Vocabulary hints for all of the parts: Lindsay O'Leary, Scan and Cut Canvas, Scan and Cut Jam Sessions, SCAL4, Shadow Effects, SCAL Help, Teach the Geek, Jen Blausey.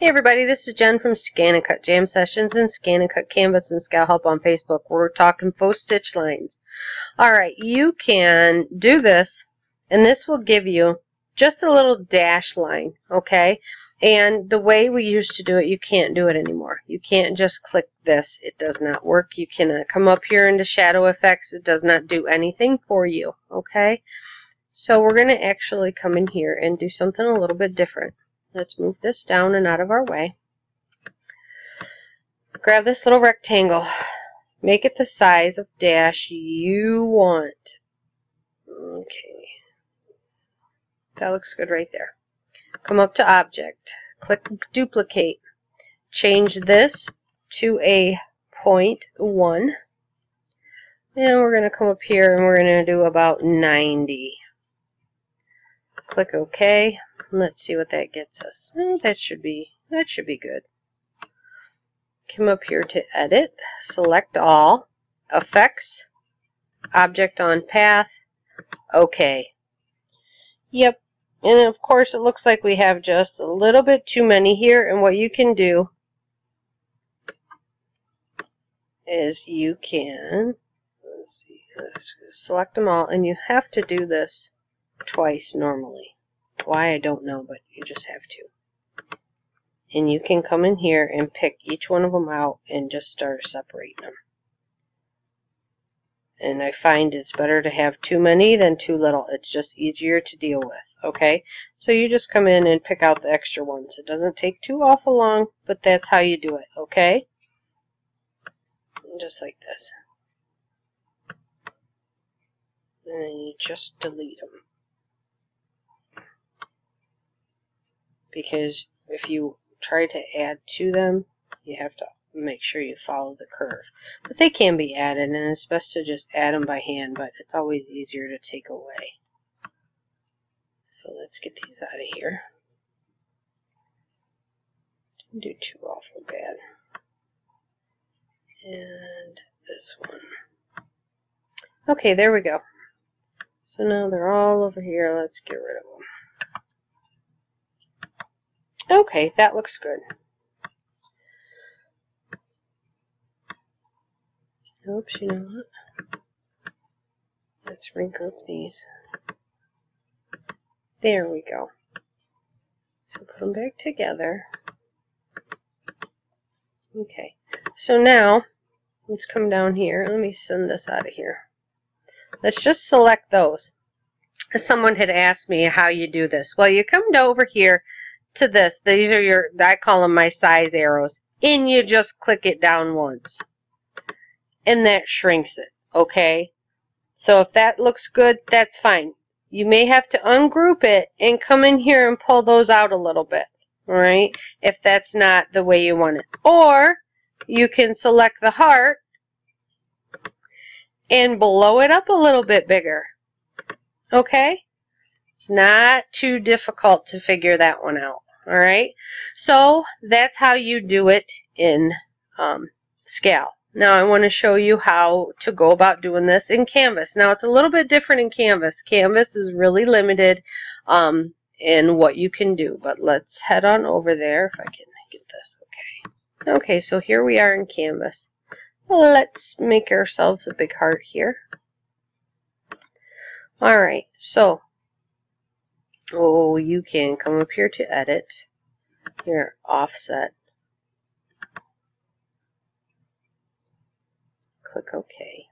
Hey everybody, this is Jen from Scan and Cut Jam Sessions and Scan and Cut Canvas and SCAL Help on Facebook. We're talking faux stitch lines. Alright, you can do this and this will give you just a little dash line, okay? And the way we used to do it, you can't do it anymore. You can't just click this. It does not work. You cannot come up here into Shadow Effects. It does not do anything for you, okay? So we're going to actually come in here and do something a little bit different. Let's move this down and out of our way. Grab this little rectangle. Make it the size of dash you want. Okay. That looks good right there. Come up to Object. Click Duplicate. Change this to a 0.1. And we're going to come up here and we're going to do about 90. Click OK. Let's see what that gets us. That should be good. Come up here to Edit, select all, Effects, Object on Path, OK. Yep, and of course it looks like we have just a little bit too many here, and what you can do is you can, let's see, select them all, and you have to do this twice normally. Why, I don't know, but you just have to. And you can come in here and pick each one of them out and just start separating them. And I find it's better to have too many than too little. It's just easier to deal with, okay? So you just come in and pick out the extra ones. It doesn't take too awful long, but that's how you do it, okay? Just like this. And then you just delete them. Because if you try to add to them, you have to make sure you follow the curve. But they can be added, and it's best to just add them by hand, but it's always easier to take away. So let's get these out of here. Didn't do too awful bad. And this one. Okay, there we go. So now they're all over here. Let's get rid of them. Okay, that looks good. Oops, you know what? Let's regroup these. There we go. So put them back together. Okay, so now let's come down here. Let me send this out of here. Let's just select those. Someone had asked me how you do this. Well, you come over here to this. These are your, I call them my size arrows, and you just click it down once. And that shrinks it, okay? So if that looks good, that's fine. You may have to ungroup it and come in here and pull those out a little bit, alright? If that's not the way you want it. Or you can select the heart and blow it up a little bit bigger, okay? It's not too difficult to figure that one out, all right? So that's how you do it in SCAL. Now I want to show you how to go about doing this in Canvas. Now it's a little bit different in Canvas. Canvas is really limited in what you can do, but let's head on over there if I can get this, okay. Okay, so here we are in Canvas. Let's make ourselves a big heart here. All right, so oh, you can come up here to Edit, your Offset, click OK.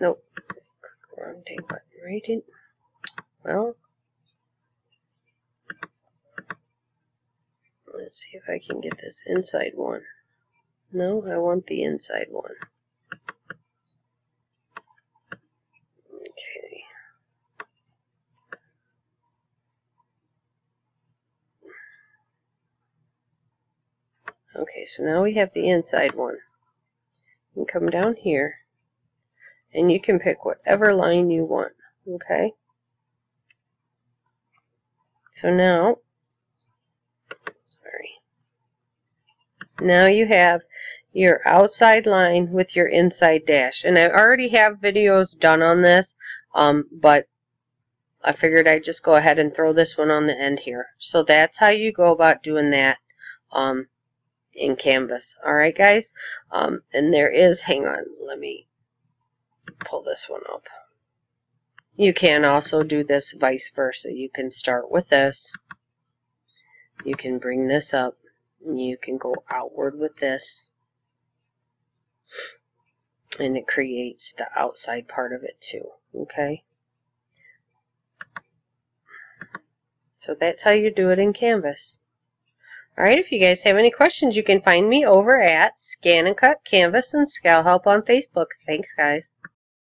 Nope, click the wrong dang button, right in. Well, let's see if I can get this inside one. No, I want the inside one. Okay. Okay, so now we have the inside one. You can come down here and you can pick whatever line you want, okay? So now, sorry. Now you have your outside line with your inside dash, and I already have videos done on this, but I figured I'd just go ahead and throw this one on the end here. So that's how you go about doing that in Canvas. Alright guys, and there is, hang on, let me pull this one up. You can also do this vice versa. You can start with this, you can bring this up, and you can go outward with this, and it creates the outside part of it too, okay? So that's how you do it in Canvas. Alright, if you guys have any questions, you can find me over at Scan and Cut Canvas and SCAL Help on Facebook. Thanks, guys.